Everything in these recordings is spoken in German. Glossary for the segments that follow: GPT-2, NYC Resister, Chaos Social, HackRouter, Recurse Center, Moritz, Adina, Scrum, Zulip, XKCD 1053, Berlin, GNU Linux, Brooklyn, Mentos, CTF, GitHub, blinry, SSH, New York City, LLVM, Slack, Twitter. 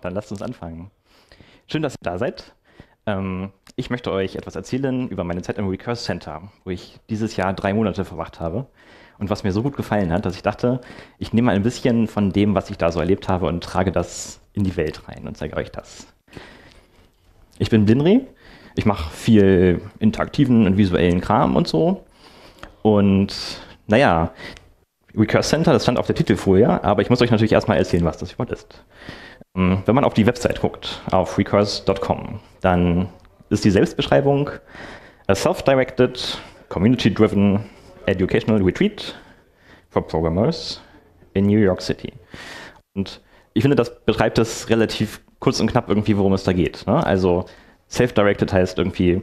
Dann lasst uns anfangen. Schön, dass ihr da seid. Ich möchte euch etwas erzählen über meine Zeit im Recurse Center, wo ich dieses Jahr 3 Monate verbracht habe. Und was mir so gut gefallen hat, dass ich dachte, ich nehme mal ein bisschen von dem, was ich da so erlebt habe und trage das in die Welt rein und zeige euch das. Ich bin Blinry. Ich mache viel interaktiven und visuellen Kram und so. Und naja, Recurse Center, das stand auf der Titelfolie, aber ich muss euch natürlich erstmal erzählen, was das überhaupt ist. Wenn man auf die Website guckt, auf recurse.com, dann ist die Selbstbeschreibung a self-directed, community-driven educational retreat for programmers in New York City. Und ich finde, das beschreibt es relativ kurz und knapp irgendwie, worum es da geht, ne? Also self-directed heißt irgendwie,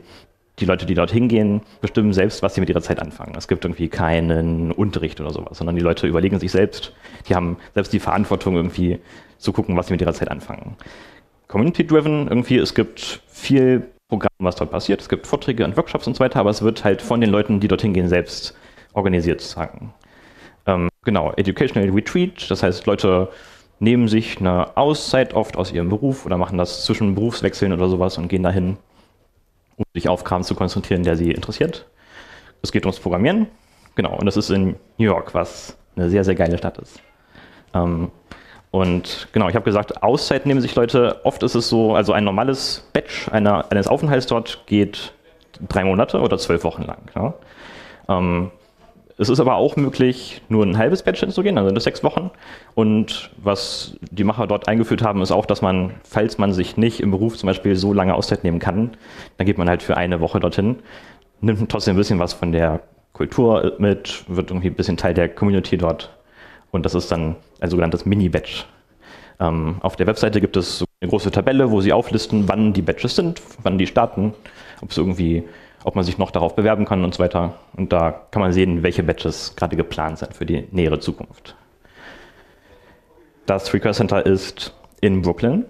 die Leute, die dort hingehen, bestimmen selbst, was sie mit ihrer Zeit anfangen. Es gibt irgendwie keinen Unterricht oder sowas, sondern die Leute überlegen sich selbst, die haben selbst die Verantwortung irgendwie zu gucken, was sie mit ihrer Zeit anfangen. Community-driven irgendwie, es gibt viel Programm, was dort passiert. Es gibt Vorträge und Workshops und so weiter, aber es wird halt von den Leuten, die dort hingehen, selbst organisiert sozusagen. Genau, Educational Retreat, das heißt, Leute nehmen sich eine Auszeit oft aus ihrem Beruf oder machen das zwischen Berufswechseln oder sowas und gehen dahin, um sich auf Kram zu konzentrieren, der sie interessiert. Es geht ums Programmieren, genau, und das ist in New York, was eine sehr, sehr geile Stadt ist. Und genau, ich habe gesagt, Auszeit nehmen sich Leute, oft ist es so, also ein normales Batch eines Aufenthalts dort geht 3 Monate oder 12 Wochen lang. Ja. Es ist aber auch möglich, nur ein halbes Batch hinzugehen, also das 6 Wochen. Und was die Macher dort eingeführt haben, ist auch, dass man, falls man sich nicht im Beruf zum Beispiel so lange Auszeit nehmen kann, dann geht man halt für 1 Woche dorthin, nimmt trotzdem ein bisschen was von der Kultur mit, wird irgendwie ein bisschen Teil der Community dort. Und das ist dann ein sogenanntes Mini-Batch. Auf der Webseite gibt es so eine große Tabelle, wo sie auflisten, wann die Batches sind, wann die starten, ob man sich noch darauf bewerben kann und so weiter. Und da kann man sehen, welche Batches gerade geplant sind für die nähere Zukunft. Das Recurse Center ist in Brooklyn.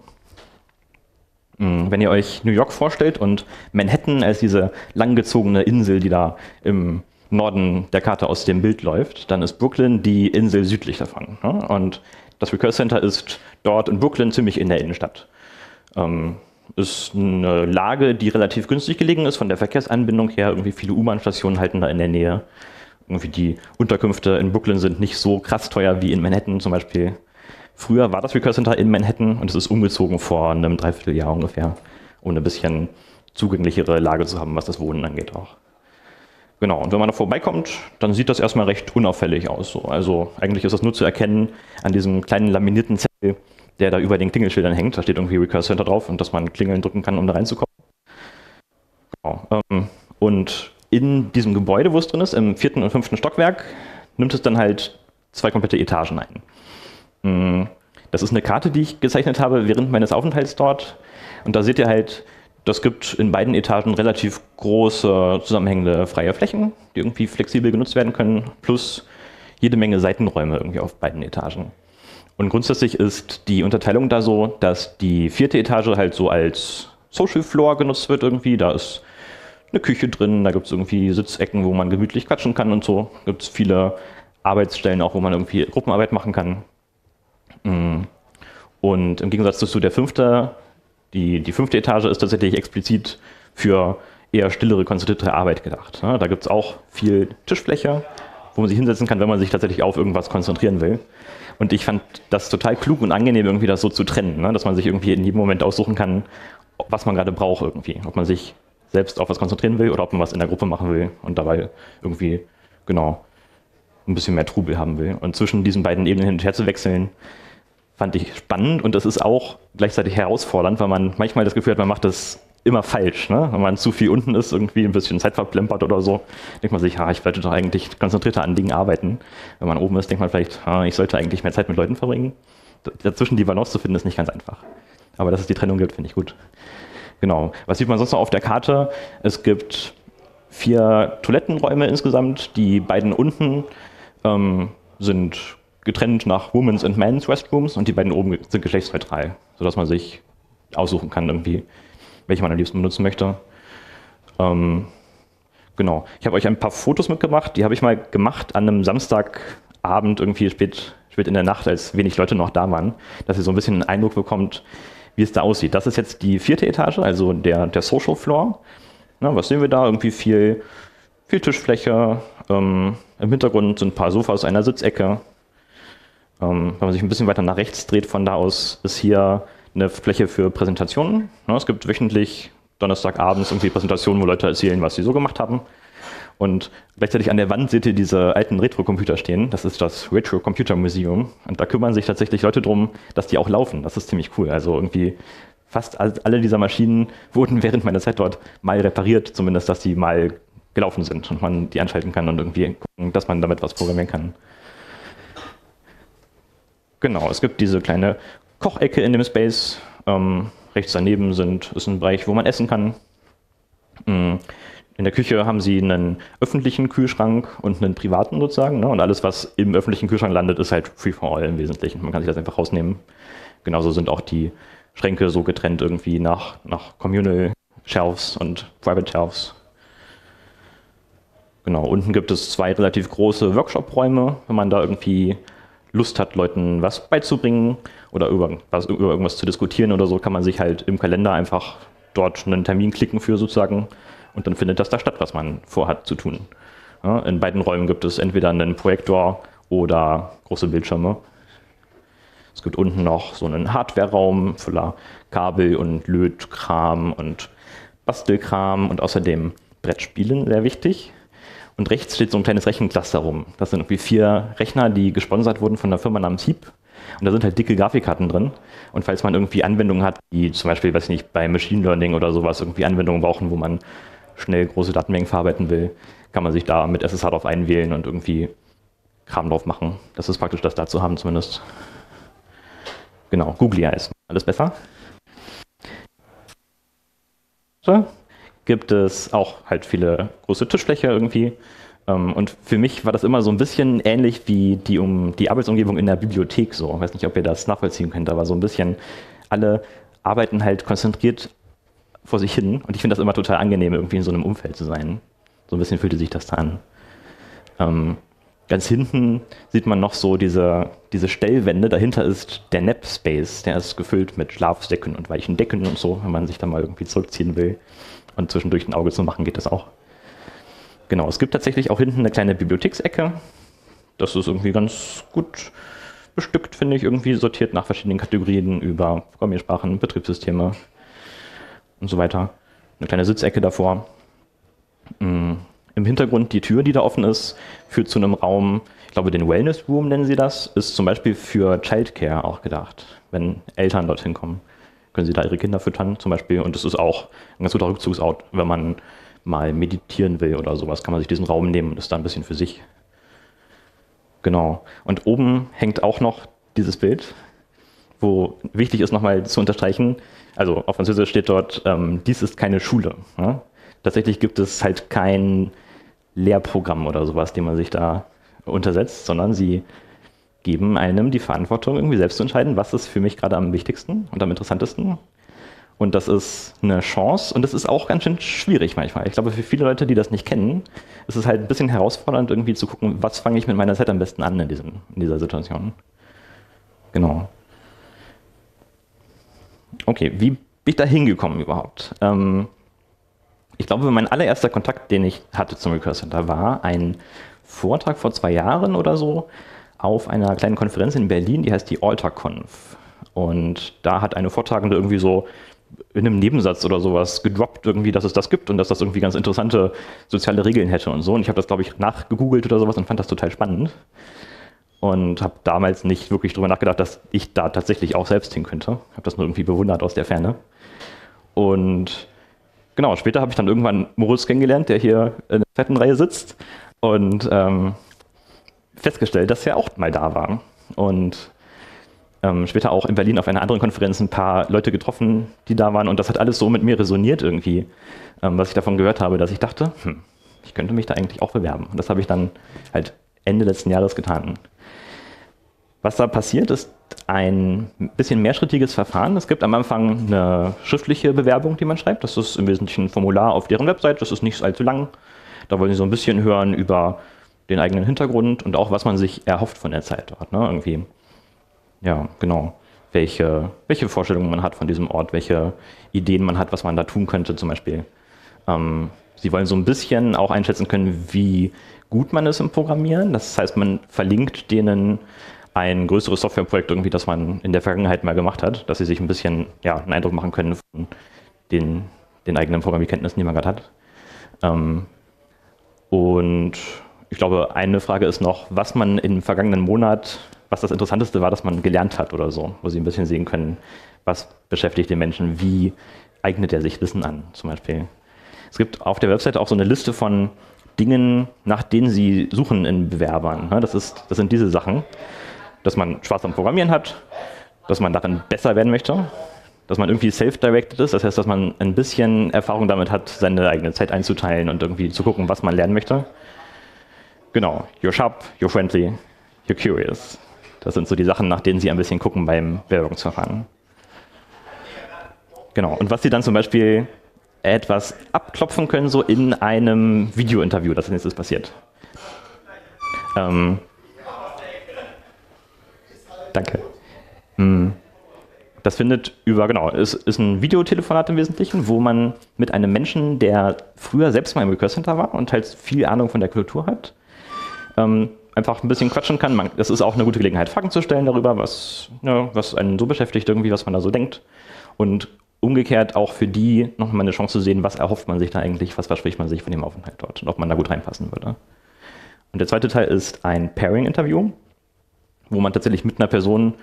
Wenn ihr euch New York vorstellt und Manhattan als diese langgezogene Insel, die da im Norden der Karte aus dem Bild läuft, dann ist Brooklyn die Insel südlich davon. Ne? Und das Recurse Center ist dort in Brooklyn ziemlich in der Innenstadt. Ist eine Lage, die relativ günstig gelegen ist, von der Verkehrsanbindung her. Irgendwie viele U-Bahn-Stationen halten da in der Nähe. Irgendwie die Unterkünfte in Brooklyn sind nicht so krass teuer wie in Manhattan zum Beispiel. Früher war das Recurse Center in Manhattan und es ist umgezogen vor einem Dreivierteljahr ungefähr, um ein bisschen zugänglichere Lage zu haben, was das Wohnen angeht auch. Genau, und wenn man da vorbeikommt, dann sieht das erstmal recht unauffällig aus. So. Also eigentlich ist das nur zu erkennen an diesem kleinen laminierten Zettel, der da über den Klingelschildern hängt. Da steht irgendwie Recurse Center drauf und dass man Klingeln drücken kann, um da reinzukommen. Genau. Und in diesem Gebäude, wo es drin ist, im 4. und 5. Stockwerk, nimmt es dann halt 2 komplette Etagen ein. Das ist eine Karte, die ich gezeichnet habe während meines Aufenthalts dort. Und da seht ihr halt, das gibt in beiden Etagen relativ große zusammenhängende freie Flächen, die irgendwie flexibel genutzt werden können, plus jede Menge Seitenräume irgendwie auf beiden Etagen. Und grundsätzlich ist die Unterteilung da so, dass die 4. Etage halt so als Social Floor genutzt wird irgendwie. Da ist eine Küche drin, da gibt es irgendwie Sitzecken, wo man gemütlich quatschen kann und so. Da gibt es viele Arbeitsstellen auch, wo man irgendwie Gruppenarbeit machen kann. Und im Gegensatz dazu der 5. Die 5. Etage ist tatsächlich explizit für eher stillere, konzentrierte Arbeit gedacht. Ja, da gibt es auch viel Tischfläche, wo man sich hinsetzen kann, wenn man sich tatsächlich auf irgendwas konzentrieren will. Und ich fand das total klug und angenehm, irgendwie das so zu trennen, ne? Dass man sich irgendwie in jedem Moment aussuchen kann, was man gerade braucht irgendwie. Ob man sich selbst auf was konzentrieren will oder ob man was in der Gruppe machen will und dabei irgendwie, genau, ein bisschen mehr Trubel haben will. Und zwischen diesen beiden Ebenen hin und her zu wechseln, fand ich spannend und das ist auch gleichzeitig herausfordernd, weil man manchmal das Gefühl hat, man macht das immer falsch. Ne? Wenn man zu viel unten ist, irgendwie ein bisschen Zeit verplempert oder so, denkt man sich, ich wollte doch eigentlich konzentrierter an Dingen arbeiten. Wenn man oben ist, denkt man vielleicht, ich sollte eigentlich mehr Zeit mit Leuten verbringen. Dazwischen die Balance zu finden, ist nicht ganz einfach. Aber dass es die Trennung gibt, finde ich gut. Genau. Was sieht man sonst noch auf der Karte? Es gibt 4 Toilettenräume insgesamt. Die beiden unten sind getrennt nach Women's and Men's Restrooms und die beiden oben sind geschlechtsneutral, sodass man sich aussuchen kann, irgendwie, welche man am liebsten benutzen möchte. Genau. Ich habe euch ein paar Fotos mitgebracht, die habe ich mal gemacht an einem Samstagabend, irgendwie spät, spät in der Nacht, als wenig Leute noch da waren, dass ihr so ein bisschen einen Eindruck bekommt, wie es da aussieht. Das ist jetzt die 4. Etage, also der Social Floor. Na, was sehen wir da? Irgendwie viel Tischfläche. Im Hintergrund sind ein paar Sofas, einer Sitzecke. Wenn man sich ein bisschen weiter nach rechts dreht, von da aus ist hier eine Fläche für Präsentationen. Na, es gibt wöchentlich Donnerstagabends irgendwie Präsentationen, wo Leute erzählen, was sie so gemacht haben. Und gleichzeitig an der Wand seht ihr diese alten Retro-Computer stehen. Das ist das Retro-Computer-Museum. Und da kümmern sich tatsächlich Leute drum, dass die auch laufen. Das ist ziemlich cool. Also irgendwie fast alle dieser Maschinen wurden während meiner Zeit dort mal repariert, zumindest, dass die mal gelaufen sind und man die anschalten kann und irgendwie gucken, dass man damit was programmieren kann. Genau, es gibt diese kleine Kochecke in dem Space. Rechts daneben ist ein Bereich, wo man essen kann. In der Küche haben sie einen öffentlichen Kühlschrank und einen privaten sozusagen. Ne? Und alles, was im öffentlichen Kühlschrank landet, ist halt free for all im Wesentlichen. Man kann sich das einfach rausnehmen. Genauso sind auch die Schränke so getrennt irgendwie nach Communal Shelves und Private Shelves. Genau, unten gibt es 2 relativ große Workshop-Räume, wenn man da irgendwie Lust hat, Leuten was beizubringen oder über irgendwas zu diskutieren oder so, kann man sich halt im Kalender einfach dort einen Termin klicken für sozusagen und dann findet das da statt, was man vorhat zu tun. Ja, in beiden Räumen gibt es entweder einen Projektor oder große Bildschirme. Es gibt unten noch so einen Hardware-Raum voller Kabel und Lötkram und Bastelkram und außerdem Brettspielen, sehr wichtig. Und rechts steht so ein kleines Rechencluster rum. Das sind irgendwie 4 Rechner, die gesponsert wurden von einer Firma namens Heap. Und da sind halt dicke Grafikkarten drin. Und falls man irgendwie Anwendungen hat, die zum Beispiel, weiß ich nicht, bei Machine Learning oder sowas irgendwie Anwendungen brauchen, wo man schnell große Datenmengen verarbeiten will, kann man sich da mit SSH drauf einwählen und irgendwie Kram drauf machen. Das ist praktisch, das da zu haben zumindest. Genau, Googly heißt. Alles besser? So. Gibt es auch halt viele große Tischfläche irgendwie. Und für mich war das immer so ein bisschen ähnlich wie die Arbeitsumgebung in der Bibliothek so. Ich weiß nicht, ob ihr das nachvollziehen könnt, aber so ein bisschen alle arbeiten halt konzentriert vor sich hin. Und ich finde das immer total angenehm, irgendwie in so einem Umfeld zu sein. So ein bisschen fühlte sich das da an. Ganz hinten sieht man noch so diese Stellwände. Dahinter ist der Nap-Space. Der ist gefüllt mit Schlafsäcken und weichen Decken und so, wenn man sich da mal irgendwie zurückziehen will. Und zwischendurch ein Auge zu machen, geht das auch. Genau, es gibt tatsächlich auch hinten eine kleine Bibliotheksecke. Das ist irgendwie ganz gut bestückt, finde ich, irgendwie sortiert nach verschiedenen Kategorien über Programmiersprachen, Betriebssysteme und so weiter. Eine kleine Sitzecke davor. Im Hintergrund die Tür, die da offen ist, führt zu einem Raum, ich glaube den Wellness Room nennen sie das, ist zum Beispiel für Childcare auch gedacht, wenn Eltern dorthin kommen. Können sie da ihre Kinder füttern zum Beispiel. Und das ist auch ein ganz guter Rückzugsort, wenn man mal meditieren will oder sowas, kann man sich diesen Raum nehmen und ist da ein bisschen für sich. Genau. Und oben hängt auch noch dieses Bild, wo wichtig ist, nochmal zu unterstreichen, also auf Französisch steht dort, dies ist keine Schule. Ne? Tatsächlich gibt es halt kein Lehrprogramm oder sowas, dem man sich da untersetzt, sondern sie geben einem die Verantwortung, irgendwie selbst zu entscheiden, was ist für mich gerade am wichtigsten und am interessantesten. Und das ist eine Chance und das ist auch ganz schön schwierig manchmal. Ich glaube, für viele Leute, die das nicht kennen, ist es halt ein bisschen herausfordernd, irgendwie zu gucken, was fange ich mit meiner Zeit am besten an in dieser Situation. Genau. Okay, wie bin ich da hingekommen überhaupt? Ich glaube, mein allererster Kontakt, den ich hatte zum Recurse Center, war ein Vortrag vor 2 Jahren oder so, auf einer kleinen Konferenz in Berlin, die heißt die AlterConf. Und da hat eine Vortragende irgendwie so in einem Nebensatz oder sowas gedroppt, irgendwie, dass es das gibt und dass das irgendwie ganz interessante soziale Regeln hätte und so. Und ich habe das, glaube ich, nachgegoogelt oder sowas und fand das total spannend. Und habe damals nicht wirklich drüber nachgedacht, dass ich da tatsächlich auch selbst hin könnte. Habe das nur irgendwie bewundert aus der Ferne. Und genau, später habe ich dann irgendwann Moritz kennengelernt, der hier in der 2. Reihe sitzt. Und festgestellt, dass er auch mal da war. Und später auch in Berlin auf einer anderen Konferenz ein paar Leute getroffen, die da waren. Und das hat alles so mit mir resoniert irgendwie, was ich davon gehört habe, dass ich dachte, ich könnte mich da eigentlich auch bewerben. Und das habe ich dann halt Ende letzten Jahres getan. Was da passiert, ist ein bisschen mehrschrittiges Verfahren. Es gibt am Anfang eine schriftliche Bewerbung, die man schreibt. Das ist im Wesentlichen ein Formular auf deren Website. Das ist nicht allzu lang. Da wollen sie so ein bisschen hören über den eigenen Hintergrund und auch, was man sich erhofft von der Zeit dort. Ne? Irgendwie, ja, genau. Welche Vorstellungen man hat von diesem Ort, welche Ideen man hat, was man da tun könnte zum Beispiel. Sie wollen so ein bisschen auch einschätzen können, wie gut man ist im Programmieren. Das heißt, man verlinkt denen ein größeres Softwareprojekt, irgendwie, das man in der Vergangenheit mal gemacht hat, dass sie sich ein bisschen ja, einen Eindruck machen können von den eigenen Programmierkenntnissen, die man gerade hat. Und ich glaube, eine Frage ist noch, was man im vergangenen Monat, was das Interessanteste war, dass man gelernt hat oder so, wo sie ein bisschen sehen können, was beschäftigt den Menschen, wie eignet er sich Wissen an zum Beispiel. Es gibt auf der Webseite auch so eine Liste von Dingen, nach denen sie suchen in Bewerbern. Das sind diese Sachen, dass man Spaß am Programmieren hat, dass man darin besser werden möchte, dass man irgendwie self-directed ist, das heißt, dass man ein bisschen Erfahrung damit hat, seine eigene Zeit einzuteilen und irgendwie zu gucken, was man lernen möchte. Genau, you're sharp, you're friendly, you're curious. Das sind so die Sachen, nach denen Sie ein bisschen gucken beim Bewerbungsverfahren. Genau, und was Sie dann zum Beispiel etwas abklopfen können, so in einem Video-Interview, das nächstes passiert. Danke. Das findet über, genau, es ist ein Videotelefonat im Wesentlichen, wo man mit einem Menschen, der früher selbst mal im Recurse Center war und halt viel Ahnung von der Kultur hat, einfach ein bisschen quatschen kann. Das ist auch eine gute Gelegenheit, Fragen zu stellen darüber, was einen so beschäftigt, irgendwie, was man da so denkt. Und umgekehrt auch für die nochmal eine Chance zu sehen, was erhofft man sich da eigentlich, was verspricht man sich von dem Aufenthalt dort und ob man da gut reinpassen würde. Und der zweite Teil ist ein Pairing-Interview, wo man tatsächlich mit einer Person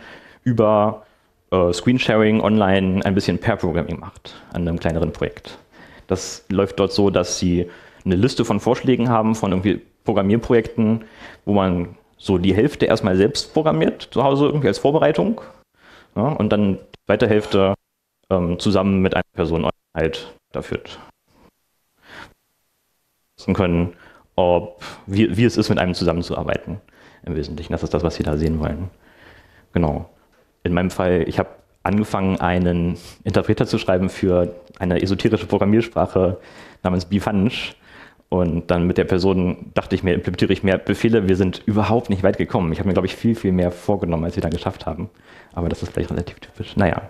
über Screensharing online ein bisschen Pair-Programming macht an einem kleineren Projekt. Das läuft dort so, dass sie eine Liste von Vorschlägen haben von irgendwie Programmierprojekten, wo man so die Hälfte erstmal selbst programmiert, zu Hause irgendwie als Vorbereitung, ja, und dann die zweite Hälfte zusammen mit einer Person halt dafür können, wie es ist, mit einem zusammenzuarbeiten im Wesentlichen. Das ist das, was Sie da sehen wollen. Genau. In meinem Fall, ich habe angefangen, einen Interpreter zu schreiben für eine esoterische Programmiersprache namens BeFunge. Und dann mit der Person dachte ich mir, implementiere ich mehr Befehle. Wir sind überhaupt nicht weit gekommen. Ich habe mir, glaube ich, viel, viel mehr vorgenommen, als wir dann geschafft haben. Aber das ist vielleicht relativ typisch. Naja,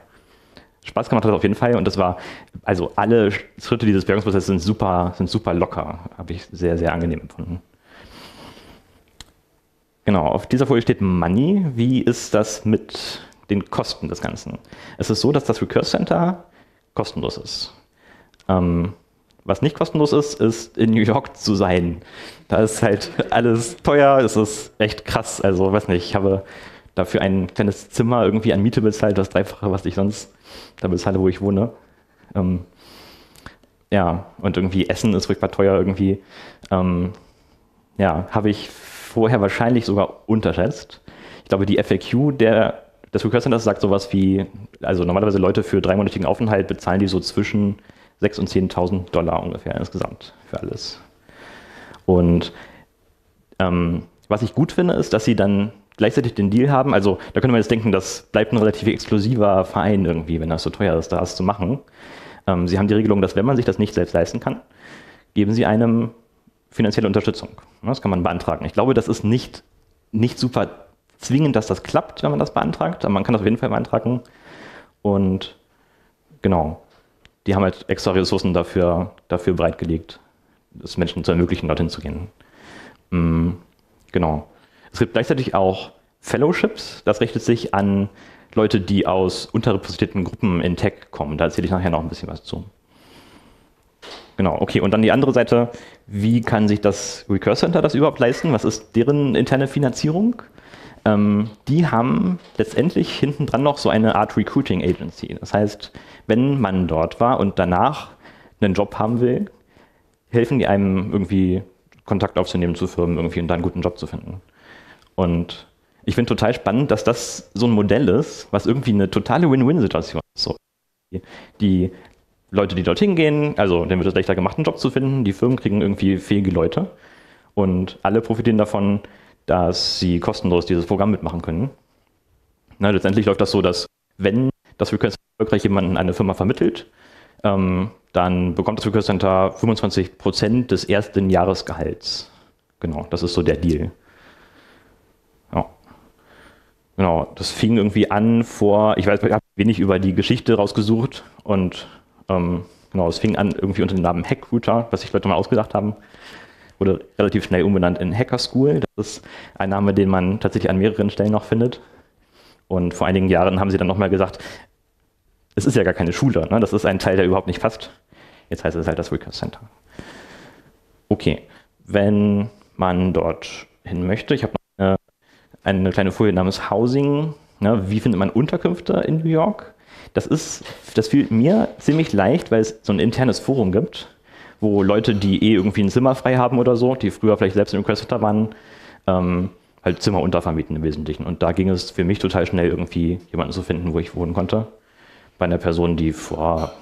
Spaß gemacht hat es auf jeden Fall. Und das war, also alle Schritte dieses Bewerbungsprozesses sind super locker. Habe ich sehr, sehr angenehm empfunden. Genau, auf dieser Folie steht Money. Wie ist das mit den Kosten des Ganzen? Es ist so, dass das Recurse Center kostenlos ist. Was nicht kostenlos ist, ist in New York zu sein. Da ist halt alles teuer, es ist echt krass. Also, weiß nicht, ich habe dafür ein kleines Zimmer irgendwie an Miete bezahlt, das Dreifache, was ich sonst da bezahle, wo ich wohne. Ja, und irgendwie Essen ist furchtbar teuer irgendwie. Ja, habe ich vorher wahrscheinlich sogar unterschätzt. Ich glaube, die FAQ des Recurse Centers sagt sowas wie, also normalerweise Leute für dreimonatigen Aufenthalt bezahlen die so zwischen 6.000 und 10.000 Dollar ungefähr insgesamt für alles. Und was ich gut finde, ist, dass sie dann gleichzeitig den Deal haben. Also da könnte man jetzt denken, das bleibt ein relativ exklusiver Verein irgendwie, wenn das so teuer ist, da was zu machen. Sie haben die Regelung, dass wenn man sich das nicht selbst leisten kann, geben sie einem finanzielle Unterstützung. Das kann man beantragen. Ich glaube, das ist nicht super zwingend, dass das klappt, wenn man das beantragt, aber man kann das auf jeden Fall beantragen. Und genau, die haben halt extra Ressourcen dafür bereitgelegt, es Menschen zu ermöglichen, dorthin zu gehen. Genau. Es gibt gleichzeitig auch Fellowships. Das richtet sich an Leute, die aus unterrepräsentierten Gruppen in Tech kommen. Da erzähle ich nachher noch ein bisschen was zu. Genau, okay. Und dann die andere Seite. Wie kann sich das Recurse Center das überhaupt leisten? Was ist deren interne Finanzierung? Die haben letztendlich hinten dran noch so eine Art Recruiting Agency. Das heißt, wenn man dort war und danach einen Job haben will, helfen die einem irgendwie Kontakt aufzunehmen zu Firmen irgendwie und da einen guten Job zu finden. Und ich finde total spannend, dass das so ein Modell ist, was irgendwie eine totale Win-Win-Situation ist. So, die Leute, die dorthin gehen, also denen wird es leichter gemacht, einen Job zu finden, die Firmen kriegen irgendwie fähige Leute und alle profitieren davon, dass sie kostenlos dieses Programm mitmachen können. Na, letztendlich läuft das so, dass wenn das Recurse Center erfolgreich jemanden eine Firma vermittelt, dann bekommt das Recurse Center 25% des ersten Jahresgehalts Genau, das ist so der Deal. Ja. Genau, das fing irgendwie an vor, ich weiß, ich habe wenig über die Geschichte rausgesucht und genau, es fing an irgendwie unter dem Namen HackRouter, was sich Leute mal ausgedacht haben. Wurde relativ schnell umbenannt in Hacker School. Das ist ein Name, den man tatsächlich an mehreren Stellen noch findet. Und vor einigen Jahren haben sie dann nochmal gesagt, es ist ja gar keine Schule, ne? Das ist ein Teil, der überhaupt nicht passt. Jetzt heißt es halt das Recurse Center. Okay, wenn man dort hin möchte, ich habe noch eine kleine Folie namens Housing. Ne? Wie findet man Unterkünfte in New York? Das fiel mir ziemlich leicht, weil es so ein internes Forum gibt, wo Leute, die eh irgendwie ein Zimmer frei haben oder so, die früher vielleicht selbst im Recurse Center waren, halt Zimmer untervermieten im Wesentlichen. Und da ging es für mich total schnell, irgendwie jemanden zu finden, wo ich wohnen konnte. Bei einer Person, die vor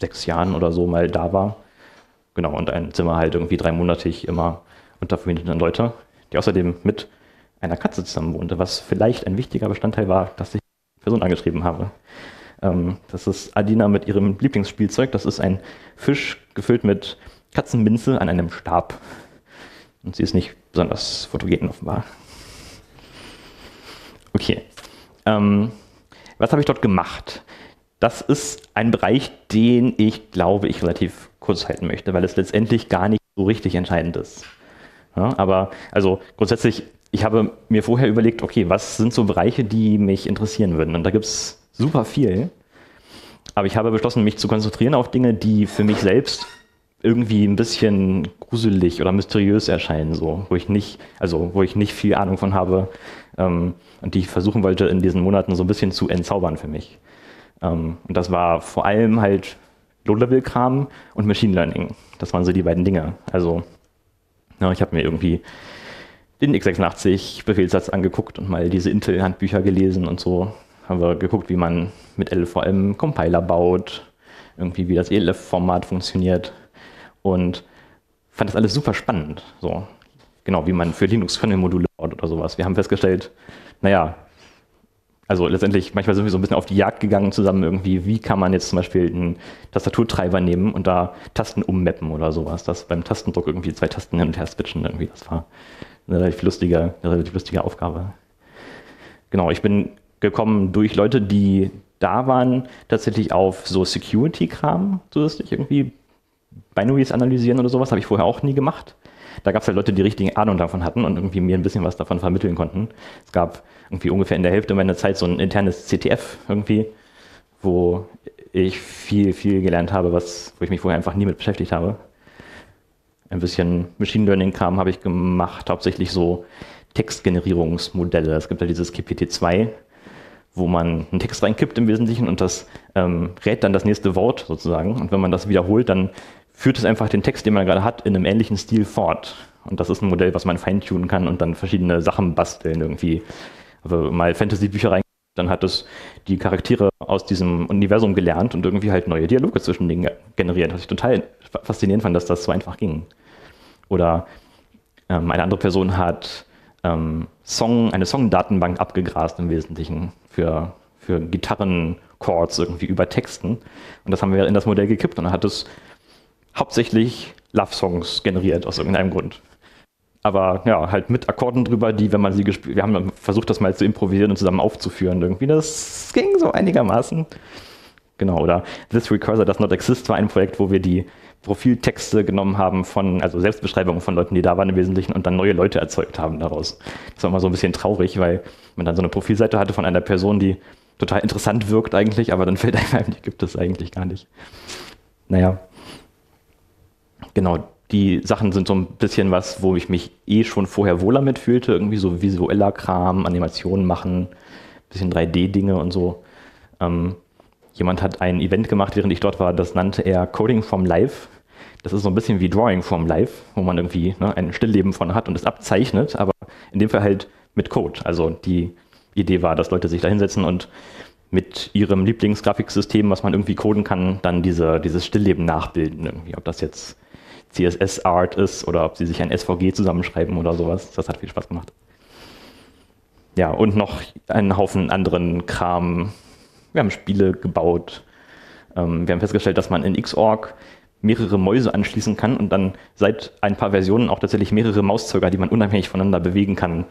6 Jahren oder so mal da war. Genau, und ein Zimmer halt irgendwie 3 monatig immer untervermietet an Leute, die außerdem mit einer Katze zusammen wohnte, was vielleicht ein wichtiger Bestandteil war, dass ich die Person angeschrieben habe. Das ist Adina mit ihrem Lieblingsspielzeug. Das ist ein Fisch gefüllt mit Katzenminze an einem Stab. Und sie ist nicht besonders fotogen offenbar. Okay. Was habe ich dort gemacht? Das ist ein Bereich, den ich glaube, ich relativ kurz halten möchte, weil es letztendlich gar nicht so richtig entscheidend ist. Ja, aber also grundsätzlich, ich habe mir vorher überlegt, okay, was sind so Bereiche, die mich interessieren würden? Und da gibt es super viel, aber ich habe beschlossen, mich zu konzentrieren auf Dinge, die für mich selbst irgendwie ein bisschen gruselig oder mysteriös erscheinen, so, wo ich nicht viel Ahnung von habe und die ich versuchen wollte, in diesen Monaten so ein bisschen zu entzaubern für mich. Und das war vor allem halt Low-Level-Kram und Machine Learning. Das waren so die beiden Dinge. Also ja, ich habe mir irgendwie den x86-Befehlssatz angeguckt und mal diese Intel-Handbücher gelesen und so. Haben wir geguckt, wie man mit LLVM Compiler baut, irgendwie wie das ELF-Format funktioniert und fand das alles super spannend. So, genau, wie man für Linux-Kernel-Module baut oder sowas. Wir haben festgestellt, naja, also letztendlich, manchmal sind wir so ein bisschen auf die Jagd gegangen zusammen irgendwie, wie kann man jetzt zum Beispiel einen Tastaturtreiber nehmen und da Tasten ummappen oder sowas, dass beim Tastendruck irgendwie 2 Tasten hin und her switchen irgendwie. Das war eine relativ lustige Aufgabe. Genau, ich bin gekommen durch Leute, die da waren, tatsächlich auf so Security-Kram zusätzlich irgendwie Binaries analysieren oder sowas, habe ich vorher auch nie gemacht. Da gab es halt Leute, die richtige Ahnung davon hatten und irgendwie mir ein bisschen was davon vermitteln konnten. Es gab irgendwie ungefähr in der Hälfte meiner Zeit so ein internes CTF irgendwie, wo ich viel gelernt habe, wo ich mich vorher einfach nie mit beschäftigt habe. Ein bisschen Machine Learning-Kram habe ich gemacht, hauptsächlich so Textgenerierungsmodelle. Es gibt ja dieses GPT-2, wo man einen Text reinkippt im Wesentlichen und das rät dann das nächste Wort sozusagen. Und wenn man das wiederholt, dann führt es einfach den Text, den man gerade hat, in einem ähnlichen Stil fort. Und das ist ein Modell, was man feintunen kann und dann verschiedene Sachen basteln irgendwie. Also mal Fantasy-Bücher rein, dann hat es die Charaktere aus diesem Universum gelernt und irgendwie halt neue Dialoge zwischen denen generiert. Was ich total faszinierend fand, dass das so einfach ging. Oder eine andere Person hat eine Songdatenbank abgegrast im Wesentlichen für Gitarren-Chords irgendwie über Texten. Und das haben wir in das Modell gekippt und dann hat es hauptsächlich Love-Songs generiert aus irgendeinem Grund. Aber ja, halt mit Akkorden drüber, die, wenn man sie gespielt, wir haben versucht, das mal zu improvisieren und zusammen aufzuführen irgendwie. Das ging so einigermaßen. Genau, oder This Recursor Does Not Exist war ein Projekt, wo wir die Profiltexte genommen haben also Selbstbeschreibungen von Leuten, die da waren im Wesentlichen und dann neue Leute erzeugt haben daraus. Das war immer so ein bisschen traurig, weil man dann so eine Profilseite hatte von einer Person, die total interessant wirkt eigentlich, aber dann fällt einem, die gibt es eigentlich gar nicht. Naja. Genau, die Sachen sind so ein bisschen was, wo ich mich eh schon vorher wohler mitfühlte, irgendwie so visueller Kram, Animationen machen, bisschen 3D-Dinge und so. Jemand hat ein Event gemacht, während ich dort war, das nannte er Coding from Life. Das ist so ein bisschen wie Drawing from Life, wo man irgendwie ein Stillleben von hat und es abzeichnet, aber in dem Fall halt mit Code. Also die Idee war, dass Leute sich da hinsetzen und mit ihrem Lieblingsgrafiksystem, was man irgendwie coden kann, dann dieses Stillleben nachbilden irgendwie, ob das jetzt CSS-Art ist oder ob sie sich ein SVG zusammenschreiben oder sowas. Das hat viel Spaß gemacht. Ja, und noch einen Haufen anderen Kram. Wir haben Spiele gebaut. Wir haben festgestellt, dass man in Xorg mehrere Mäuse anschließen kann und dann seit ein paar Versionen auch tatsächlich mehrere Mauszöger, die man unabhängig voneinander bewegen kann,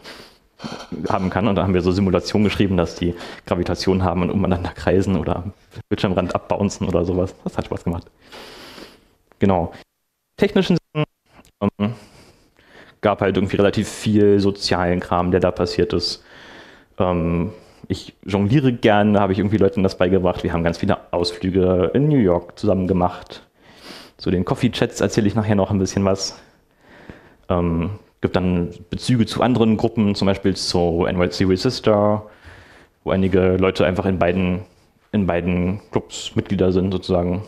haben kann. Und da haben wir so Simulationen geschrieben, dass die Gravitation haben und umeinander kreisen oder Bildschirmrand abbouncen oder sowas. Das hat Spaß gemacht. Genau. Technischen Sachen gab halt irgendwie relativ viel sozialen Kram, der da passiert ist. Ich jongliere gern, da habe ich irgendwie Leuten das beigebracht. Wir haben ganz viele Ausflüge in New York zusammen gemacht. Zu den Coffee-Chats erzähle ich nachher noch ein bisschen was. Gibt dann Bezüge zu anderen Gruppen, zum Beispiel zu NYC Resister, wo einige Leute einfach in beiden Clubs Mitglieder sind sozusagen,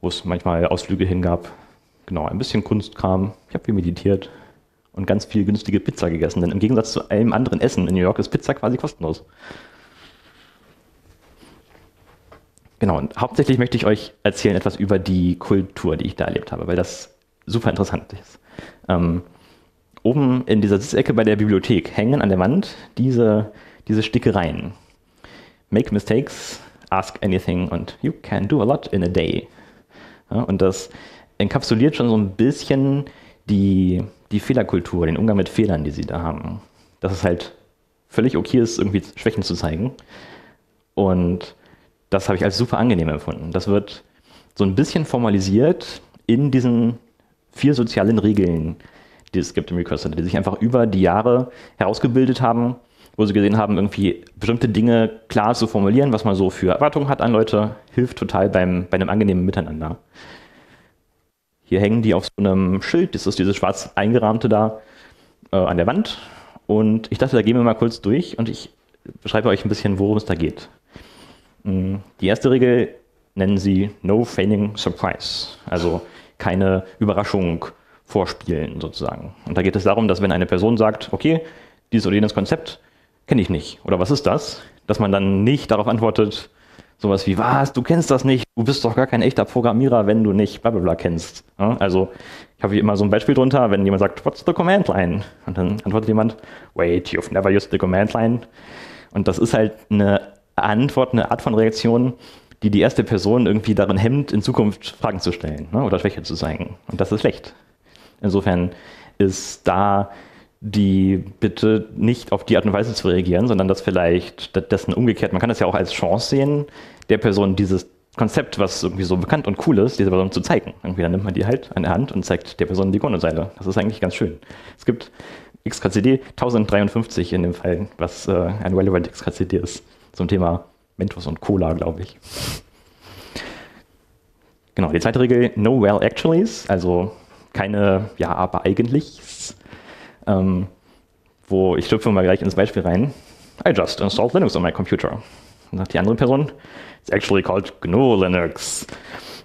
wo es manchmal Ausflüge hingab. Genau, ein bisschen Kunstkram, ich habe viel meditiert und ganz viel günstige Pizza gegessen, denn im Gegensatz zu allem anderen Essen in New York ist Pizza quasi kostenlos. Genau, und hauptsächlich möchte ich euch erzählen etwas über die Kultur, die ich da erlebt habe, weil das super interessant ist. Oben in dieser Sitzecke bei der Bibliothek hängen an der Wand diese Stickereien. Make mistakes, ask anything and you can do a lot in a day. Ja, und das enkapsuliert schon so ein bisschen die Fehlerkultur, den Umgang mit Fehlern, die sie da haben. Dass es halt völlig okay ist, irgendwie Schwächen zu zeigen. Und das habe ich als super angenehm empfunden. Das wird so ein bisschen formalisiert in diesen 4 sozialen Regeln, die es gibt im Recurse Center, die sich einfach über die Jahre herausgebildet haben, wo sie gesehen haben, irgendwie bestimmte Dinge klar zu formulieren, was man so für Erwartungen hat an Leute, hilft total bei einem angenehmen Miteinander. Hier hängen die auf so einem Schild, das ist dieses schwarz eingerahmte da an der Wand. Und ich dachte, da gehen wir mal kurz durch und ich beschreibe euch ein bisschen, worum es da geht. Die erste Regel nennen sie No Feigning Surprise, also keine Überraschung vorspielen sozusagen. Und da geht es darum, dass wenn eine Person sagt, okay, dieses oder jenes Konzept kenne ich nicht oder was ist das, dass man dann nicht darauf antwortet, sowas wie, was, du kennst das nicht, du bist doch gar kein echter Programmierer, wenn du nicht blablabla kennst. Ja, also ich habe hier immer so ein Beispiel drunter, wenn jemand sagt, what's the command line? Und dann antwortet jemand, wait, you've never used the command line. Und das ist halt eine Antwort, eine Art von Reaktion, die die erste Person irgendwie darin hemmt, in Zukunft Fragen zu stellen, ne, oder Schwäche zu zeigen. Und das ist schlecht. Insofern ist da die Bitte nicht auf die Art und Weise zu reagieren, sondern das vielleicht stattdessen umgekehrt, man kann das ja auch als Chance sehen, der Person dieses Konzept, was irgendwie so bekannt und cool ist, dieser Person zu zeigen. Irgendwie dann nimmt man die halt an der Hand und zeigt der Person die Kondoseile. Das ist eigentlich ganz schön. Es gibt XKCD 1053 in dem Fall, was ein relevant XKCD ist, zum Thema Mentos und Cola, glaube ich. Genau, die zweite Regel, no well actuallys, also keine, ja, aber eigentlich, wo ich schlüpfe mal gleich ins Beispiel rein. I just installed Linux on my computer. Und sagt die andere Person, it's actually called GNU Linux.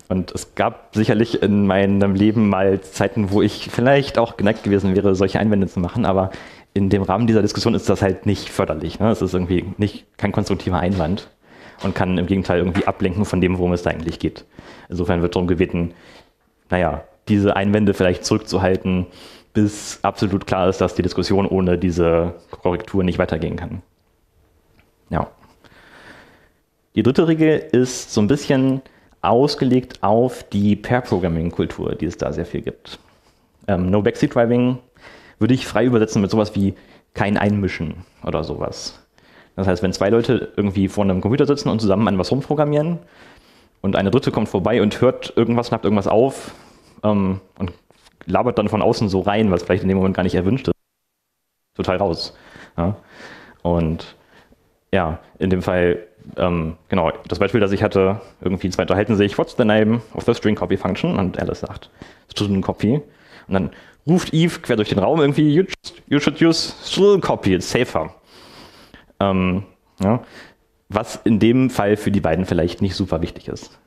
Und es gab sicherlich in meinem Leben mal Zeiten, wo ich vielleicht auch geneigt gewesen wäre, solche Einwände zu machen, aber in dem Rahmen dieser Diskussion ist das halt nicht förderlich. Ne? Es ist irgendwie kein konstruktiver Einwand und kann im Gegenteil irgendwie ablenken von dem, worum es da eigentlich geht. Insofern wird darum gebeten, naja, diese Einwände vielleicht zurückzuhalten, bis absolut klar ist, dass die Diskussion ohne diese Korrektur nicht weitergehen kann. Ja. Die dritte Regel ist so ein bisschen ausgelegt auf die Pair-Programming-Kultur, die es da sehr viel gibt. No Backseat Driving würde ich frei übersetzen mit sowas wie kein Einmischen oder sowas. Das heißt, wenn 2 Leute irgendwie vor einem Computer sitzen und zusammen an was rumprogrammieren und eine dritte kommt vorbei und hört irgendwas, schnappt irgendwas auf, und labert dann von außen so rein, was vielleicht in dem Moment gar nicht erwünscht ist, total raus. Ja? Und ja, in dem Fall, genau, das Beispiel, das ich hatte, irgendwie 2 unterhalten sich, what's the name of the string copy function? Und Alice sagt, string copy. Und dann ruft Eve quer durch den Raum irgendwie, you should use string copy, it's safer. Ja? Was in dem Fall für die beiden vielleicht nicht super wichtig ist.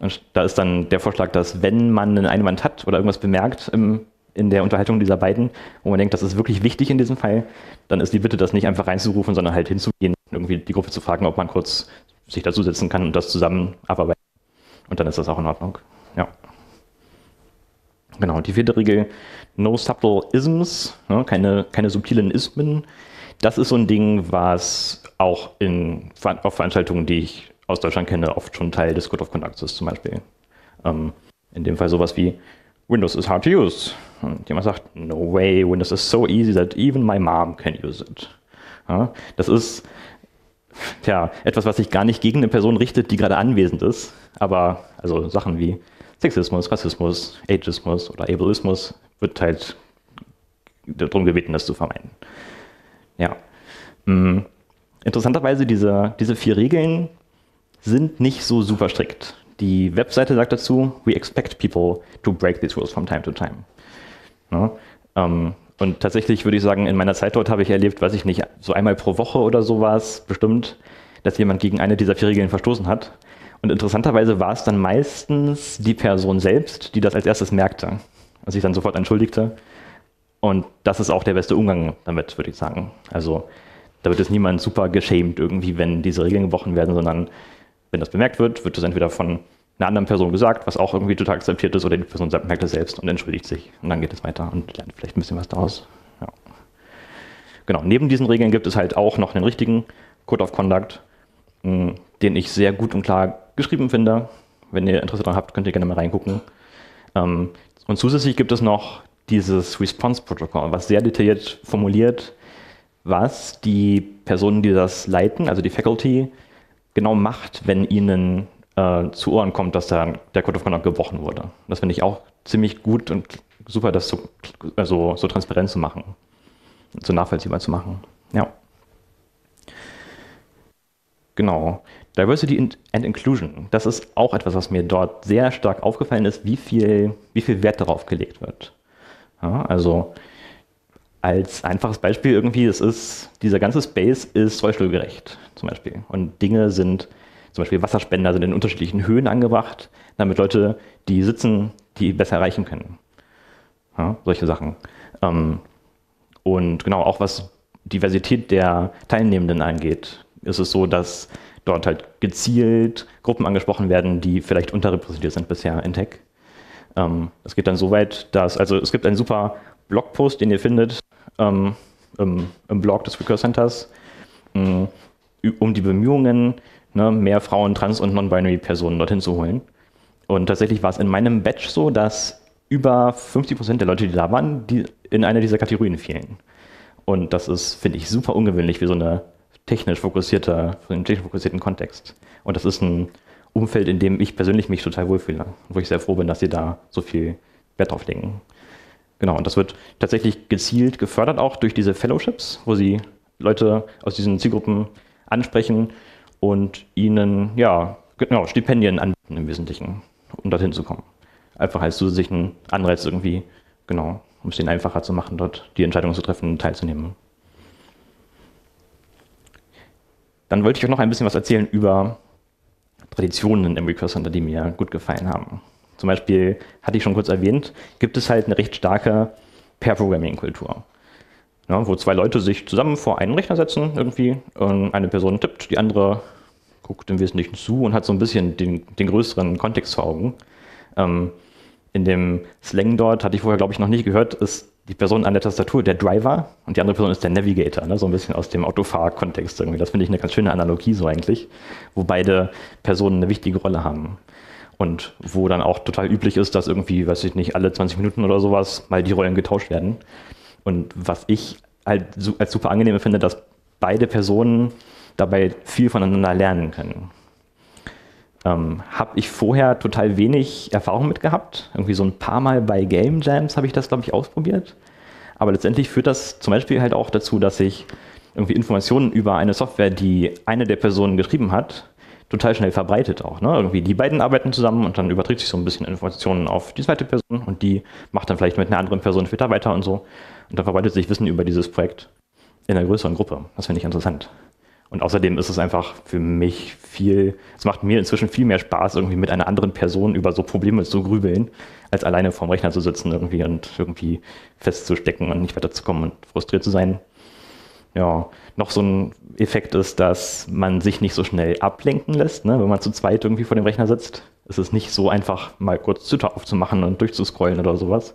Und da ist dann der Vorschlag, dass wenn man einen Einwand hat oder irgendwas bemerkt in der Unterhaltung dieser beiden, wo man denkt, das ist wirklich wichtig in diesem Fall, dann ist die Bitte, das nicht einfach reinzurufen, sondern halt hinzugehen, irgendwie die Gruppe zu fragen, ob man kurz sich dazusetzen kann und das zusammen abarbeiten. Und dann ist das auch in Ordnung. Ja. Genau, die 4. Regel, no subtle isms, ne, keine subtilen Ismen. Das ist so ein Ding, was auch auf Veranstaltungen, die ich aus Deutschland kenne, oft schon Teil des Code of Conduct ist zum Beispiel. In dem Fall sowas wie Windows is hard to use. Und jemand sagt, no way, Windows is so easy that even my mom can use it. Ja, das ist tja, etwas, was sich gar nicht gegen eine Person richtet, die gerade anwesend ist. Aber also Sachen wie Sexismus, Rassismus, Ageismus oder Ableismus wird halt darum gebeten, das zu vermeiden. Ja. Interessanterweise, diese vier Regeln sind nicht so super strikt. Die Webseite sagt dazu, we expect people to break these rules from time to time. Ja, und tatsächlich würde ich sagen, in meiner Zeit dort habe ich erlebt, weiß ich nicht, so einmal pro Woche oder sowas bestimmt, dass jemand gegen eine dieser vier Regeln verstoßen hat. Und interessanterweise war es dann meistens die Person selbst, die das als erstes merkte und sich dann sofort entschuldigte. Und das ist auch der beste Umgang damit, würde ich sagen. Also da wird jetzt niemand super geschämt irgendwie, wenn diese Regeln gebrochen werden, sondern wenn das bemerkt wird, wird es entweder von einer anderen Person gesagt, was auch irgendwie total akzeptiert ist, oder die Person merkt es selbst und entschuldigt sich. Und dann geht es weiter und lernt vielleicht ein bisschen was daraus. Ja. Genau, neben diesen Regeln gibt es halt auch noch den richtigen Code of Conduct, den ich sehr gut und klar geschrieben finde. Wenn ihr Interesse daran habt, könnt ihr gerne mal reingucken. Und zusätzlich gibt es noch dieses Response-Protokoll, was sehr detailliert formuliert, was die Personen, die das leiten, also die Faculty, genau macht, wenn ihnen zu Ohren kommt, dass der Code of Conduct gebrochen wurde. Das finde ich auch ziemlich gut und super, das so transparent zu machen, so nachvollziehbar zu machen. Ja. Genau. Diversity and Inclusion, das ist auch etwas, was mir dort sehr stark aufgefallen ist, wie viel Wert darauf gelegt wird. Ja, also als einfaches Beispiel irgendwie, dieser ganze Space ist rollstuhlgerecht zum Beispiel. Und Dinge sind, zum Beispiel Wasserspender sind in unterschiedlichen Höhen angebracht, damit Leute, die sitzen, die besser erreichen können. Ja, solche Sachen. Und genau, auch was Diversität der Teilnehmenden angeht, ist es so, dass dort halt gezielt Gruppen angesprochen werden, die vielleicht unterrepräsentiert sind bisher in Tech. Es geht dann so weit, dass, also es gibt einen super Blogpost, den ihr findet im Blog des Recurse Centers, um die Bemühungen, ne, mehr Frauen, Trans- und Non-Binary-Personen dorthin zu holen. Und tatsächlich war es in meinem Batch so, dass über 50% der Leute, die da waren, die in eine dieser Kategorien fielen. Und das ist, finde ich, super ungewöhnlich für so einen technisch fokussierten Kontext. Und das ist ein Umfeld, in dem ich persönlich mich total wohlfühle, wo ich sehr froh bin, dass sie da so viel Wert drauf legen. Genau, und das wird tatsächlich gezielt gefördert, auch durch diese Fellowships, wo sie Leute aus diesen Zielgruppen ansprechen und ihnen, ja, genau, Stipendien anbieten im Wesentlichen, um dorthin zu kommen. Einfach als zusätzlichen Anreiz irgendwie, genau, um es denen einfacher zu machen, dort die Entscheidung zu treffen und teilzunehmen. Dann wollte ich euch noch ein bisschen was erzählen über Traditionen im Recurse Center, die mir gut gefallen haben. Zum Beispiel, hatte ich schon kurz erwähnt, gibt es halt eine recht starke Pair-Programming-Kultur, ja, wo zwei Leute sich zusammen vor einen Rechner setzen irgendwie und eine Person tippt, die andere guckt im Wesentlichen zu und hat so ein bisschen den größeren Kontext vor Augen. In dem Slang dort, hatte ich vorher, glaube ich, noch nicht gehört, ist die Person an der Tastatur der Driver und die andere Person ist der Navigator, ne? So ein bisschen aus dem Autofahr-Kontext irgendwie. Das finde ich eine ganz schöne Analogie so eigentlich, wo beide Personen eine wichtige Rolle haben. Und wo dann auch total üblich ist, dass irgendwie, weiß ich nicht, alle 20 Minuten oder sowas mal die Rollen getauscht werden. Und was ich halt als super angenehm finde, dass beide Personen dabei viel voneinander lernen können. Habe ich vorher total wenig Erfahrung mit gehabt. Irgendwie so ein paar Mal bei Game Jams habe ich das, glaube ich, ausprobiert. Aber letztendlich führt das zum Beispiel halt auch dazu, dass ich irgendwie Informationen über eine Software, die eine der Personen geschrieben hat, total schnell verbreitet auch. Ne? Irgendwie die beiden arbeiten zusammen und dann überträgt sich so ein bisschen Informationen auf die zweite Person und die macht dann vielleicht mit einer anderen Person später weiter und so. Und dann verbreitet sich Wissen über dieses Projekt in einer größeren Gruppe. Das finde ich interessant. Und außerdem ist es einfach für mich es macht mir inzwischen viel mehr Spaß, irgendwie mit einer anderen Person über so Probleme zu grübeln, als alleine vorm Rechner zu sitzen irgendwie und irgendwie festzustecken und nicht weiterzukommen und frustriert zu sein. Ja, noch so ein Effekt ist, dass man sich nicht so schnell ablenken lässt, ne? Wenn man zu zweit irgendwie vor dem Rechner sitzt. Ist es nicht so einfach, mal kurz Twitter aufzumachen und durchzuscrollen oder sowas,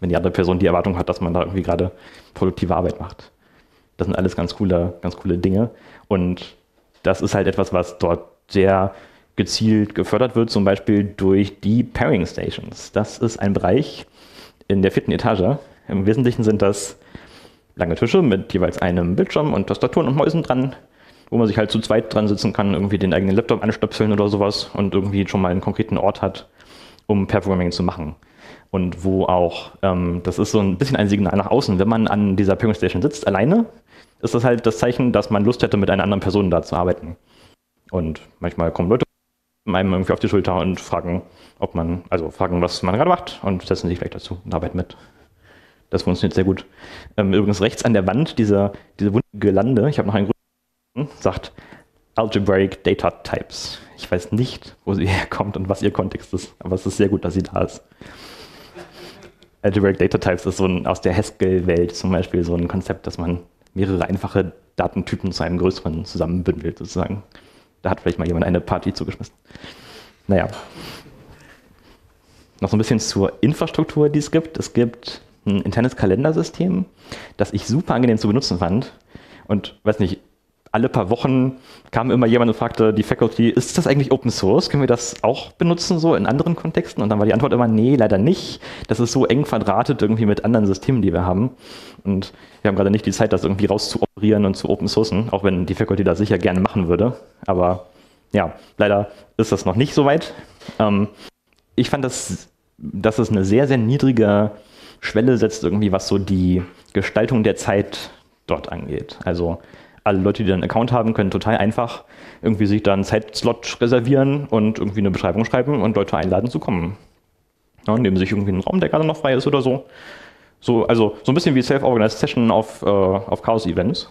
wenn die andere Person die Erwartung hat, dass man da irgendwie gerade produktive Arbeit macht. Das sind alles ganz coole Dinge. Und das ist halt etwas, was dort sehr gezielt gefördert wird, zum Beispiel durch die Pairing Stations. Das ist ein Bereich in der 4. Etage. Im Wesentlichen sind das lange Tische mit jeweils einem Bildschirm und Tastaturen und Mäusen dran, wo man sich halt zu zweit dran sitzen kann, irgendwie den eigenen Laptop anstöpseln oder sowas und irgendwie schon mal einen konkreten Ort hat, um Pair-Programming zu machen. Und wo auch, das ist so ein bisschen ein Signal nach außen, wenn man an dieser Pairing Station sitzt, alleine, ist das halt das Zeichen, dass man Lust hätte, mit einer anderen Person da zu arbeiten. Und manchmal kommen Leute einem irgendwie auf die Schulter und fragen, ob man, also fragen, was man gerade macht und setzen sich vielleicht dazu und arbeiten mit. Das funktioniert sehr gut. Übrigens rechts an der Wand, diese wunderige Lande, ich habe noch einen grünen, sagt Algebraic Data Types. Ich weiß nicht, wo sie herkommt und was ihr Kontext ist, aber es ist sehr gut, dass sie da ist. Algebraic Data Types ist so ein, aus der Haskell-Welt zum Beispiel so ein Konzept, dass man mehrere einfache Datentypen zu einem größeren zusammenbündelt sozusagen. Da hat vielleicht mal jemand eine Party zugeschmissen. Naja. Noch so ein bisschen zur Infrastruktur, die es gibt. Es gibt ein internes Kalendersystem, das ich super angenehm zu benutzen fand. Und, weiß nicht, alle paar Wochen kam immer jemand und fragte die Faculty, ist das eigentlich Open Source? Können wir das auch benutzen, so in anderen Kontexten? Und dann war die Antwort immer, nee, leider nicht. Das ist so eng verdrahtet irgendwie mit anderen Systemen, die wir haben. Und wir haben gerade nicht die Zeit, das irgendwie rauszuoperieren und zu Open Sourcen, auch wenn die Faculty das sicher gerne machen würde. Aber ja, leider ist das noch nicht so weit. Ich fand, dass es eine sehr, sehr niedrige Schwelle setzt, irgendwie was so die Gestaltung der Zeit dort angeht. Also alle Leute, die dann einen Account haben, können total einfach irgendwie sich dann einen Zeitslot reservieren und irgendwie eine Beschreibung schreiben und Leute einladen zu kommen. Ja, nehmen sich irgendwie einen Raum, der gerade noch frei ist oder so. Also so ein bisschen wie Self-Organized Session auf Chaos-Events.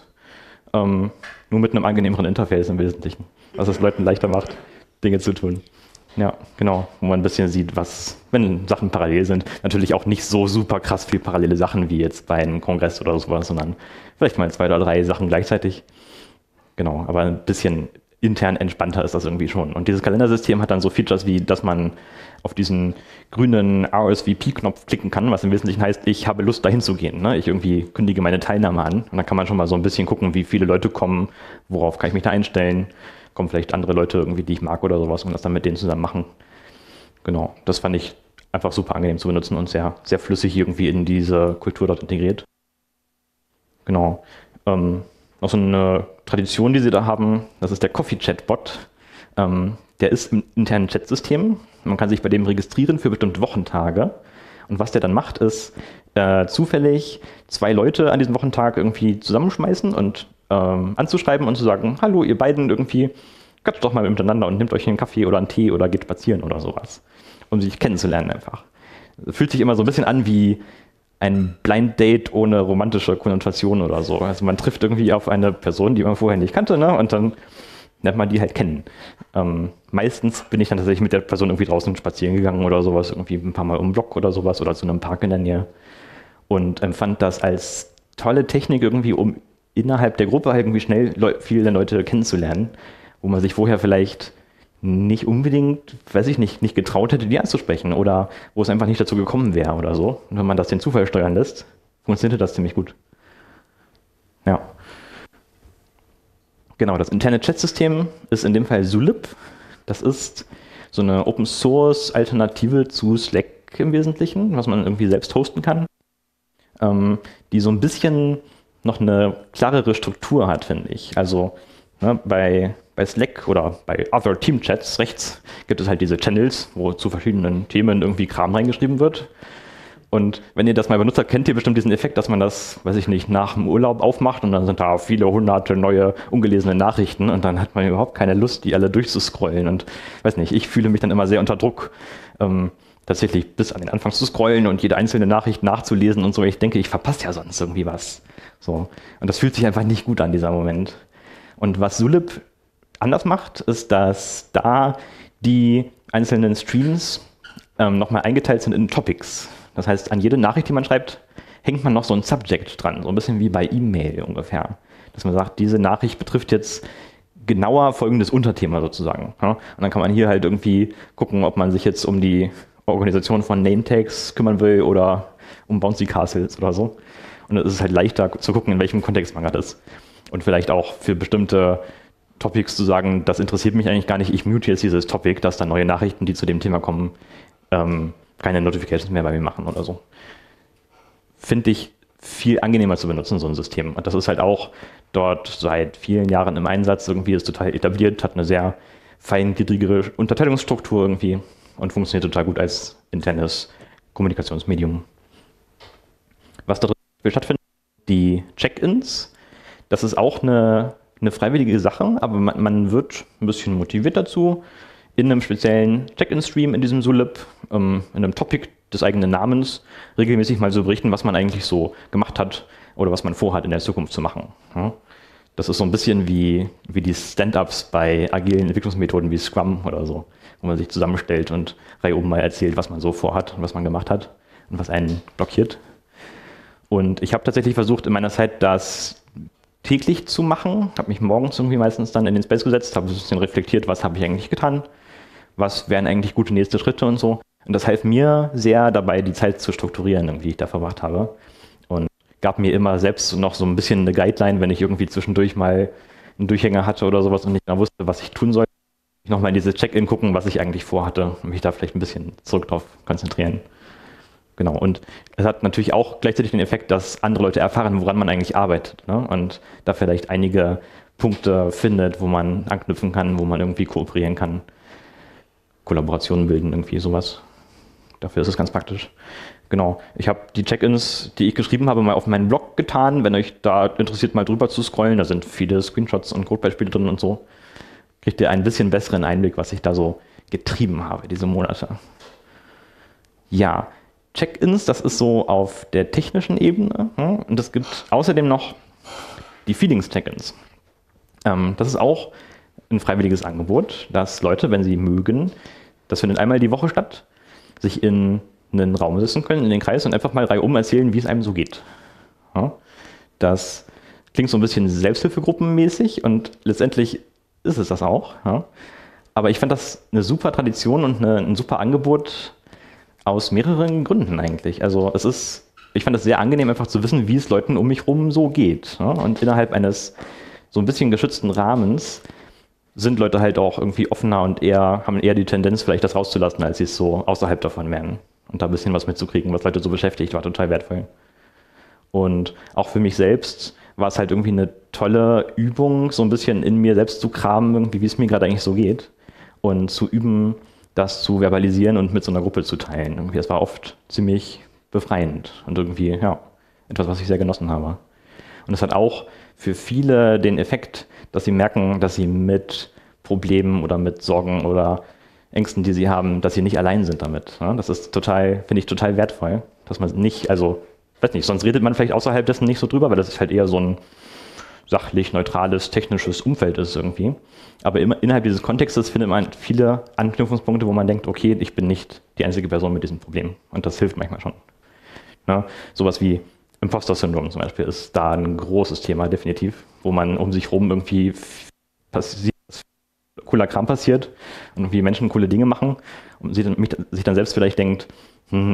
Nur mit einem angenehmeren Interface im Wesentlichen, was es Leuten leichter macht, Dinge zu tun. Ja, genau, wo man ein bisschen sieht, was, wenn Sachen parallel sind, natürlich auch nicht so super krass viel parallele Sachen wie jetzt bei einem Kongress oder sowas, sondern vielleicht mal 2 oder 3 Sachen gleichzeitig. Genau, aber ein bisschen intern entspannter ist das irgendwie schon. Und dieses Kalendersystem hat dann so Features wie, dass man auf diesen grünen RSVP-Knopf klicken kann, was im Wesentlichen heißt, ich habe Lust, dahin zu gehen. Ne? Ich irgendwie kündige meine Teilnahme an und dann kann man schon mal so ein bisschen gucken, wie viele Leute kommen, worauf kann ich mich da einstellen. Kommen vielleicht andere Leute irgendwie, die ich mag oder sowas und das dann mit denen zusammen machen. Genau, das fand ich einfach super angenehm zu benutzen und sehr, sehr flüssig irgendwie in diese Kultur dort integriert. Genau. Noch so eine Tradition, die sie da haben, das ist der Coffee-Chat-Bot. Der ist im internen Chatsystem. Man kann sich bei dem registrieren für bestimmte Wochentage. Und was der dann macht, ist zufällig 2 Leute an diesem Wochentag irgendwie zusammenschmeißen und anzuschreiben und zu sagen, hallo ihr beiden irgendwie, quatscht doch mal miteinander und nehmt euch einen Kaffee oder einen Tee oder geht spazieren oder sowas, um sich kennenzulernen einfach. Fühlt sich immer so ein bisschen an wie ein Blind Date ohne romantische Konnotation oder so. Also man trifft irgendwie auf eine Person, die man vorher nicht kannte, ne? Und dann lernt man die halt kennen. Meistens bin ich dann tatsächlich mit der Person irgendwie draußen spazieren gegangen oder sowas, irgendwie ein paar Mal um den Block oder sowas oder zu einem Park in der Nähe und empfand das als tolle Technik irgendwie, um innerhalb der Gruppe halt irgendwie schnell viele Leute kennenzulernen, wo man sich vorher vielleicht nicht unbedingt, weiß ich nicht, nicht getraut hätte, die anzusprechen oder wo es einfach nicht dazu gekommen wäre oder so. Und wenn man das den Zufall steuern lässt, funktioniert das ziemlich gut. Ja. Genau, das interne Chat-System ist in dem Fall Zulip. Das ist so eine Open-Source-Alternative zu Slack im Wesentlichen, was man irgendwie selbst hosten kann, die so ein bisschen noch eine klarere Struktur hat, finde ich. Also ne, bei Slack oder bei Other Team Chats rechts gibt es halt diese Channels, wo zu verschiedenen Themen irgendwie Kram reingeschrieben wird. Und wenn ihr das mal benutzt habt, kennt ihr bestimmt diesen Effekt, dass man das, weiß ich nicht, nach dem Urlaub aufmacht und dann sind da viele hunderte neue ungelesene Nachrichten und dann hat man überhaupt keine Lust, die alle durchzuscrollen. Und weiß nicht, ich fühle mich dann immer sehr unter Druck, tatsächlich bis an den Anfang zu scrollen und jede einzelne Nachricht nachzulesen und so. Ich denke, ich verpasse ja sonst irgendwie was. So. Und das fühlt sich einfach nicht gut an, dieser Moment. Und was Zulip anders macht, ist, dass da die einzelnen Streams nochmal eingeteilt sind in Topics. Das heißt, an jede Nachricht, die man schreibt, hängt man noch so ein Subject dran. So ein bisschen wie bei E-Mail ungefähr. Dass man sagt, diese Nachricht betrifft jetzt genauer folgendes Unterthema sozusagen. Und dann kann man hier halt irgendwie gucken, ob man sich jetzt um die Organisation von Nametags kümmern will oder um Bouncy Castles oder so. Und es ist halt leichter zu gucken, in welchem Kontext man gerade ist. Und vielleicht auch für bestimmte Topics zu sagen, das interessiert mich eigentlich gar nicht, ich mute jetzt dieses Topic, dass dann neue Nachrichten, die zu dem Thema kommen, keine Notifications mehr bei mir machen oder so. Finde ich viel angenehmer zu benutzen, so ein System. Und das ist halt auch dort seit vielen Jahren im Einsatz, irgendwie ist total etabliert, hat eine sehr feingliedrigere Unterteilungsstruktur irgendwie und funktioniert total gut als internes Kommunikationsmedium. Was darin stattfindet, die Check-ins, das ist auch eine freiwillige Sache, aber man wird ein bisschen motiviert dazu, in einem speziellen Check-in-Stream in diesem Zulip, in einem Topic des eigenen Namens, regelmäßig mal so berichten, was man eigentlich so gemacht hat oder was man vorhat, in der Zukunft zu machen. Ja? Das ist so ein bisschen wie die Stand-ups bei agilen Entwicklungsmethoden wie Scrum oder so, wo man sich zusammenstellt und reihum mal erzählt, was man so vorhat und was man gemacht hat und was einen blockiert. Und ich habe tatsächlich versucht, in meiner Zeit das täglich zu machen. Habe mich morgens irgendwie meistens dann in den Space gesetzt, habe ein bisschen reflektiert, was habe ich eigentlich getan, was wären eigentlich gute nächste Schritte und so. Und das half mir sehr dabei, die Zeit zu strukturieren, wie ich da verbracht habe. Und gab mir immer selbst noch so ein bisschen eine Guideline, wenn ich irgendwie zwischendurch mal einen Durchhänger hatte oder sowas und nicht mehr wusste, was ich tun soll. Ich nochmal in diese Check-in gucken, was ich eigentlich vorhatte und mich da vielleicht ein bisschen zurück drauf konzentrieren. Genau, und es hat natürlich auch gleichzeitig den Effekt, dass andere Leute erfahren, woran man eigentlich arbeitet, ne? Und da vielleicht einige Punkte findet, wo man anknüpfen kann, wo man irgendwie kooperieren kann, Kollaborationen bilden, irgendwie sowas. Dafür ist es ganz praktisch. Genau, ich habe die Check-ins, die ich geschrieben habe, mal auf meinen Blog getan. Wenn euch da interessiert, mal drüber zu scrollen, da sind viele Screenshots und Codebeispiele drin und so. Kriegt ihr einen bisschen besseren Einblick, was ich da so getrieben habe diese Monate. Ja. Check-ins, das ist so auf der technischen Ebene. Und es gibt außerdem noch die Feelings-Check-ins. Das ist auch ein freiwilliges Angebot, dass Leute, wenn sie mögen, das findet einmal die Woche statt, sich in einen Raum setzen können, in den Kreis und einfach mal reihum erzählen, wie es einem so geht. Das klingt so ein bisschen Selbsthilfegruppenmäßig und letztendlich ist es das auch. Aber ich fand das eine super Tradition und ein super Angebot, aus mehreren Gründen eigentlich. Also es ist, ich fand es sehr angenehm, einfach zu wissen, wie es Leuten um mich rum so geht. Ne? Und innerhalb eines so ein bisschen geschützten Rahmens sind Leute halt auch irgendwie offener und haben eher die Tendenz, vielleicht das rauszulassen, als sie es so außerhalb davon wären. Und da ein bisschen was mitzukriegen, was Leute so beschäftigt, war total wertvoll. Und auch für mich selbst war es halt irgendwie eine tolle Übung, so ein bisschen in mir selbst zu kramen, irgendwie, wie es mir gerade eigentlich so geht. Und zu üben, das zu verbalisieren und mit so einer Gruppe zu teilen. Irgendwie, das war oft ziemlich befreiend und irgendwie, ja, etwas, was ich sehr genossen habe. Und das hat auch für viele den Effekt, dass sie merken, dass sie mit Problemen oder mit Sorgen oder Ängsten, die sie haben, dass sie nicht allein sind damit. Das ist total, finde ich, total wertvoll, dass man nicht, also, weiß nicht, sonst redet man vielleicht außerhalb dessen nicht so drüber, weil das ist halt eher so ein sachlich neutrales, technisches Umfeld ist irgendwie. Aber innerhalb dieses Kontextes findet man viele Anknüpfungspunkte, wo man denkt, okay, ich bin nicht die einzige Person mit diesem Problem. Und das hilft manchmal schon. Ne? Sowas wie Imposter-Syndrom zum Beispiel ist da ein großes Thema, definitiv, wo man um sich rum irgendwie passiert, cooler Kram passiert und wie Menschen coole Dinge machen und sich dann selbst vielleicht denkt,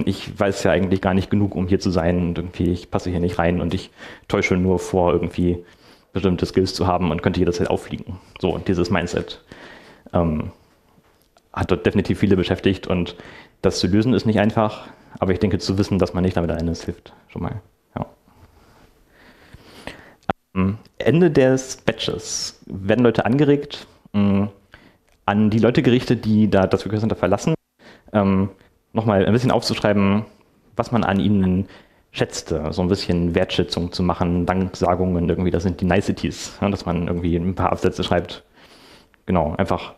ich weiß ja eigentlich gar nicht genug, um hier zu sein und irgendwie, ich passe hier nicht rein und ich täusche nur vor, irgendwie bestimmte Skills zu haben und könnte jederzeit auffliegen. So, und dieses Mindset hat dort definitiv viele beschäftigt und das zu lösen ist nicht einfach, aber ich denke, zu wissen, dass man nicht damit alleine ist, hilft schon mal. Ja. Am Ende des Batches werden Leute angeregt, an die Leute gerichtet, die da das Recurse Center verlassen, nochmal ein bisschen aufzuschreiben, was man an ihnen schätzte, so ein bisschen Wertschätzung zu machen, Danksagungen irgendwie, das sind die Niceties, ja, dass man irgendwie ein paar Absätze schreibt. Genau, einfach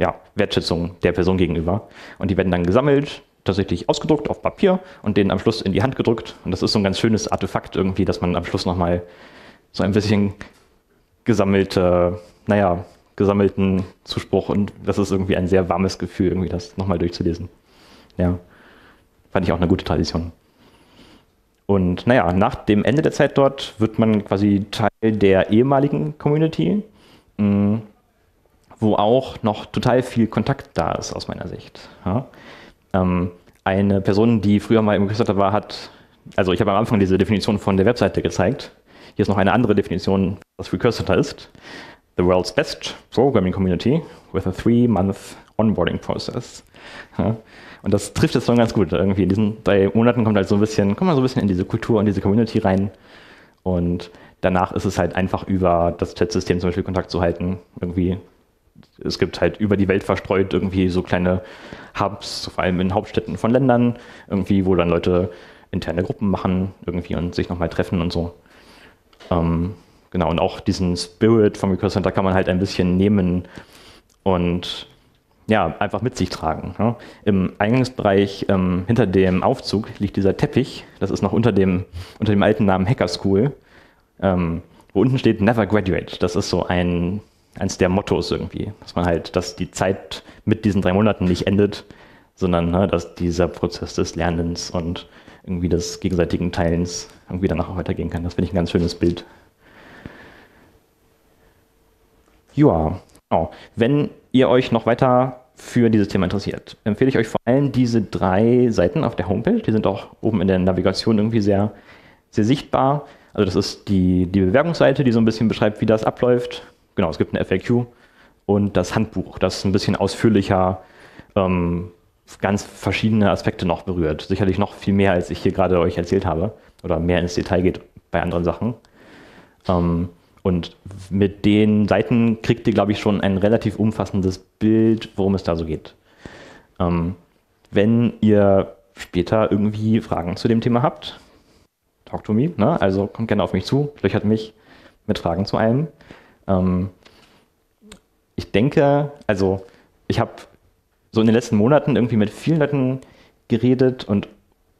ja, Wertschätzung der Person gegenüber. Und die werden dann gesammelt, tatsächlich ausgedruckt auf Papier und denen am Schluss in die Hand gedrückt. Und das ist so ein ganz schönes Artefakt irgendwie, dass man am Schluss nochmal so ein bisschen gesammelten Zuspruch und das ist irgendwie ein sehr warmes Gefühl, irgendwie das nochmal durchzulesen. Ja, fand ich auch eine gute Tradition. Und naja, nach dem Ende der Zeit dort wird man quasi Teil der ehemaligen Community, wo auch noch total viel Kontakt da ist, aus meiner Sicht. Ja. Eine Person, die früher mal im Recurse Center war, also ich habe am Anfang diese Definition von der Webseite gezeigt. Hier ist noch eine andere Definition, was Recurse Center ist. the world's best programming community with a 3-month onboarding process. Ja. Und das trifft es schon ganz gut. Irgendwie in diesen 3 Monaten kommt halt so ein bisschen, kommt man so ein bisschen in diese Kultur und diese Community rein. Und danach ist es halt einfach über das Chat-System zum Beispiel Kontakt zu halten. Irgendwie, es gibt halt über die Welt verstreut irgendwie so kleine Hubs, vor allem in Hauptstädten von Ländern, irgendwie, wo dann Leute interne Gruppen machen irgendwie und sich nochmal treffen und so. Genau, und auch diesen Spirit vom Recurse Center kann man halt ein bisschen nehmen und ja, einfach mit sich tragen. Ja. Im Eingangsbereich hinter dem Aufzug liegt dieser Teppich. Das ist noch unter dem alten Namen Hacker School, wo unten steht Never Graduate. Das ist so eins der Mottos irgendwie, dass man halt, dass die Zeit mit diesen 3 Monaten nicht endet, sondern ne, dass dieser Prozess des Lernens und irgendwie des gegenseitigen Teilens irgendwie danach auch weitergehen kann. Das finde ich ein ganz schönes Bild. Ja, genau. Wenn ihr euch noch weiter für dieses Thema interessiert, empfehle ich euch vor allem diese 3 Seiten auf der Homepage. Die sind auch oben in der Navigation irgendwie sehr, sehr sichtbar. Also das ist die Bewerbungsseite, die so ein bisschen beschreibt, wie das abläuft. Genau, es gibt eine FAQ und das Handbuch, das ein bisschen ausführlicher ganz verschiedene Aspekte noch berührt. Sicherlich noch viel mehr, als ich hier gerade euch erzählt habe oder mehr ins Detail geht bei anderen Sachen. Und mit den Seiten kriegt ihr, glaube ich, schon ein relativ umfassendes Bild, worum es da so geht. Wenn ihr später irgendwie Fragen zu dem Thema habt, talk to me, ne? Also kommt gerne auf mich zu, löchert mich mit Fragen zu allem. Ich denke, also ich habe so in den letzten Monaten irgendwie mit vielen Leuten geredet und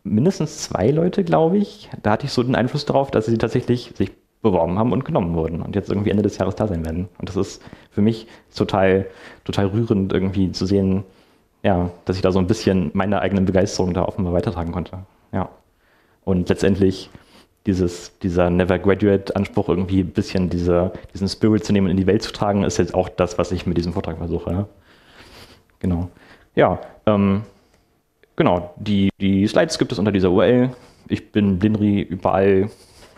mindestens 2 Leute, glaube ich, da hatte ich so den Einfluss darauf, dass sie tatsächlich sich beworben haben und genommen wurden und jetzt irgendwie Ende des Jahres da sein werden. Und das ist für mich total, total rührend irgendwie zu sehen, ja, dass ich da so ein bisschen meine eigene Begeisterung da offenbar weitertragen konnte. Ja. Und letztendlich dieser Never Graduate Anspruch irgendwie ein bisschen diesen Spirit zu nehmen und in die Welt zu tragen, ist jetzt auch das, was ich mit diesem Vortrag versuche. Ja? Genau. Ja, genau. Die Slides gibt es unter dieser URL. Ich bin blinry überall.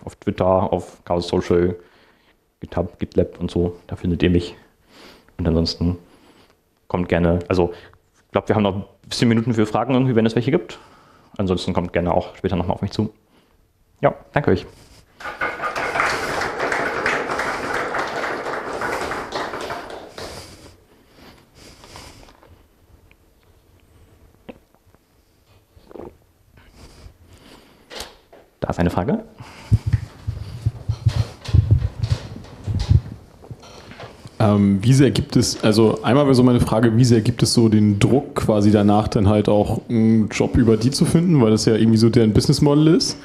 Auf Twitter, auf Chaos Social, GitHub, GitLab und so, da findet ihr mich. Und ansonsten kommt gerne, also ich glaube, wir haben noch 10 Minuten für Fragen, irgendwie, wenn es welche gibt. Ansonsten kommt gerne auch später nochmal auf mich zu. Ja, danke euch. Da ist eine Frage. Wie sehr gibt es, also einmal wäre so meine Frage, wie sehr gibt es so den Druck quasi danach dann halt auch einen Job über die zu finden, weil das ja irgendwie so deren Business Model ist.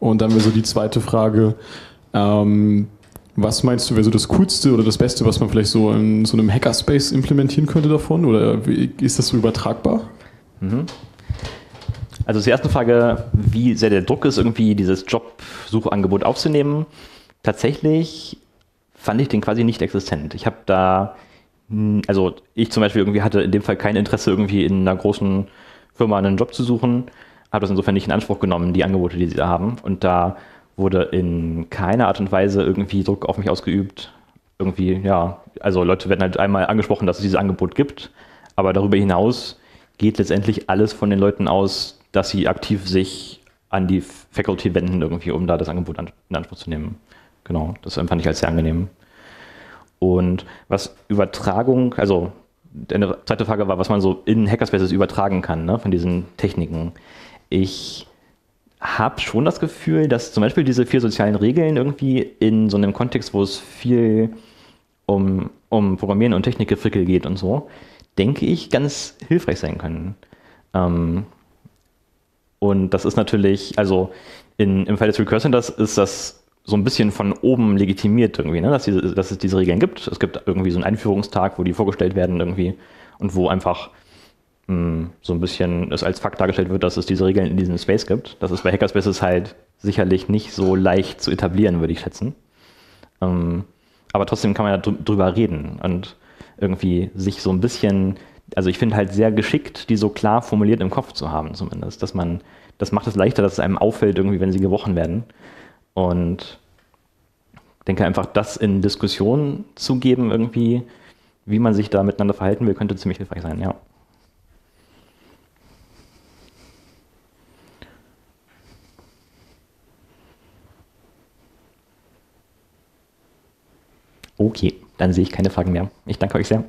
Und dann wäre so die zweite Frage, was meinst du, wäre so das Coolste oder das Beste, was man vielleicht so in so einem Hackerspace implementieren könnte davon? Oder ist das so übertragbar? Mhm. Also zur ersten Frage, wie sehr der Druck ist, irgendwie dieses Jobsuchangebot aufzunehmen. Tatsächlich fand ich den quasi nicht existent. Ich habe da, also ich zum Beispiel irgendwie hatte in dem Fall kein Interesse, irgendwie in einer großen Firma einen Job zu suchen, habe das insofern nicht in Anspruch genommen, die Angebote, die sie da haben. Und da wurde in keiner Art und Weise irgendwie Druck auf mich ausgeübt. Irgendwie, ja, also Leute werden halt einmal angesprochen, dass es dieses Angebot gibt, aber darüber hinaus geht letztendlich alles von den Leuten aus, dass sie aktiv sich an die Faculty wenden, irgendwie, um da das Angebot in Anspruch zu nehmen. Genau, das empfand ich als sehr angenehm. Und was Übertragung, also eine zweite Frage war, was man so in Hackerspaces übertragen kann, ne, von diesen Techniken. Ich habe schon das Gefühl, dass zum Beispiel diese 4 sozialen Regeln irgendwie in so einem Kontext, wo es viel um Programmieren und Technikgefrickel geht und so, denke ich, ganz hilfreich sein können. Und das ist natürlich, also im Fall des Recurse Centers ist das so ein bisschen von oben legitimiert irgendwie, ne? Dass es diese Regeln gibt. Es gibt irgendwie so einen Einführungstag, wo die vorgestellt werden irgendwie und wo einfach so ein bisschen es als Fakt dargestellt wird, dass es diese Regeln in diesem Space gibt. Das ist bei Hackerspaces halt sicherlich nicht so leicht zu etablieren, würde ich schätzen. Aber trotzdem kann man ja drüber reden und irgendwie sich so ein bisschen, also ich finde halt sehr geschickt, die so klar formuliert im Kopf zu haben zumindest, dass man, das macht es leichter, dass es einem auffällt irgendwie, wenn sie gebrochen werden. Und denke einfach, das in Diskussionen zu geben irgendwie, wie man sich da miteinander verhalten will, könnte ziemlich hilfreich sein, ja. Okay, dann sehe ich keine Fragen mehr. Ich danke euch sehr.